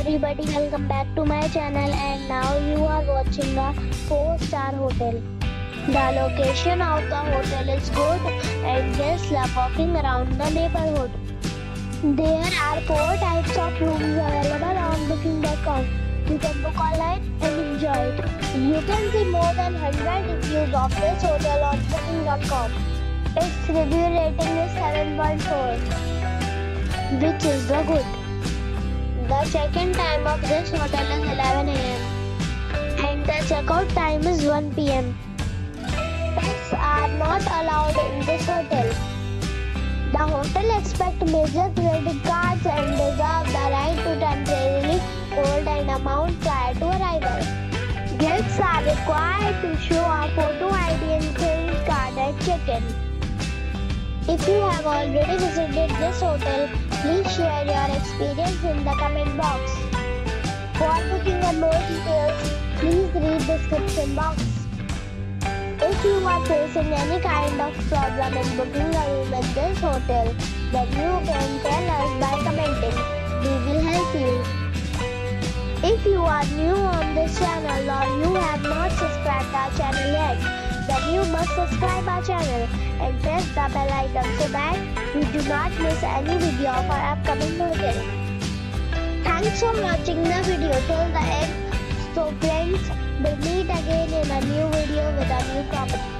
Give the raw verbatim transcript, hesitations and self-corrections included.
everybody, welcome back to my channel, and now you are watching the Four Star Hotel. The location of the hotel is good and guests love walking around the neighborhood. There are four types of rooms available on Booking dot com. You can book online and enjoy it. You can see more than one hundred reviews of this hotel on Booking dot com. Its review rating is seven point four, which is the good. The check-in time of this hotel is eleven A M and the check-out time is one P M Pets are not allowed in this hotel. The hotel expects major credit cards and reserves the right to temporarily hold an amount prior to arrival. Guests are required to show a photo I D and credit card at check-in. If you have already visited this hotel, please share your experience in the comment box. For booking and more details, please read the description box. If you are facing any kind of problem in booking a room at this hotel, then you can tell us by commenting. We will help you. If you are new on this channel or you have not subscribed our channel yet, then you must subscribe our channel and press the bell icon so that you do not miss any video of our upcoming hotel. Thanks for watching the video till the end. So friends, we'll meet again in a new video with a new property.